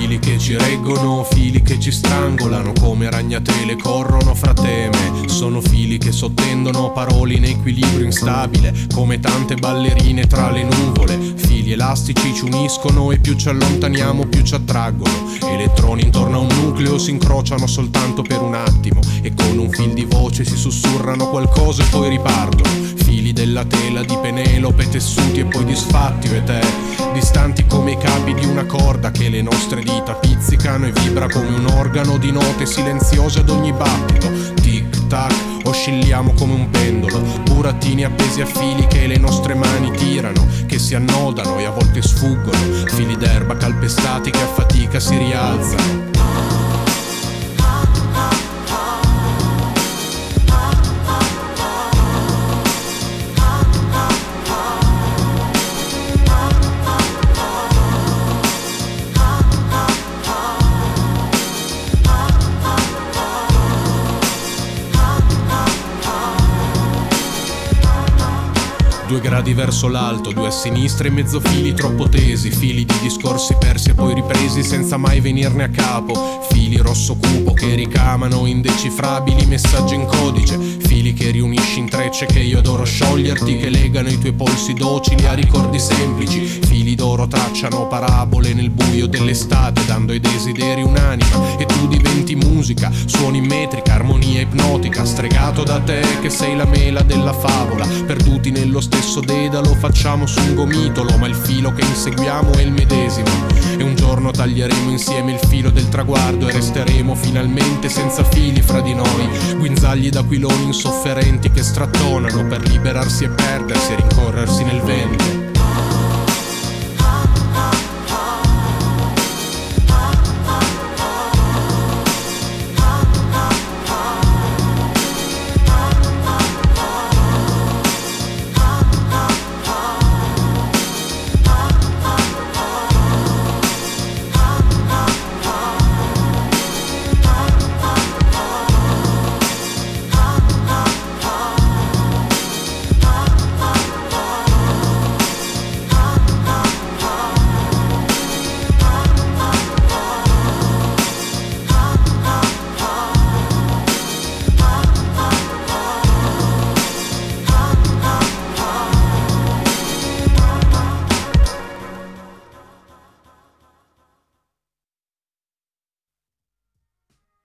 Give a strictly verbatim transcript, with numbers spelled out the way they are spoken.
Fili che ci reggono, fili che ci strangolano, come ragnatele corrono fra te e me. Sono fili che sottendono parole in equilibrio instabile, come tante ballerine tra le nuvole. Fili elastici ci uniscono e più ci allontaniamo più ci attraggono. Elettroni intorno a un nucleo si incrociano soltanto per un attimo e con un fil di voce si sussurrano qualcosa e poi ripartono. Fili della tela di Penelope, tessuti e poi disfatti io e te, distanti come i capi di una corda che le nostre dita pizzicano e vibra come un organo di note silenziose ad ogni battito. Tic tac, oscilliamo come un pendolo, burattini appesi a fili che le nostre mani tirano, che si annodano e a volte sfuggono, fili d'erba calpestati che a fatica si rialzano. Due gradi verso l'alto, due a sinistra e mezzo fili troppo tesi, fili di discorsi persi e poi ripresi senza mai venirne a capo, fili rosso cupo che ricamano indecifrabili messaggi in codice, fili che riunisci in trecce che io adoro scioglierti, che legano i tuoi polsi docili a ricordi semplici, fili d'oro tracciano parabole nel buio dell'estate, dando ai desideri un'anima e tu diventi musica, suoni metrica, armonia ipnotica, stregato da te che sei la mela della favola, perduti nello stesso Lo dedalo facciamo su un gomitolo, ma il filo che inseguiamo è il medesimo. E un giorno taglieremo insieme il filo del traguardo e resteremo finalmente senza fili fra di noi, guinzagli d'aquiloni insofferenti che strattonano per liberarsi e perdersi e rincorrersi nel vento.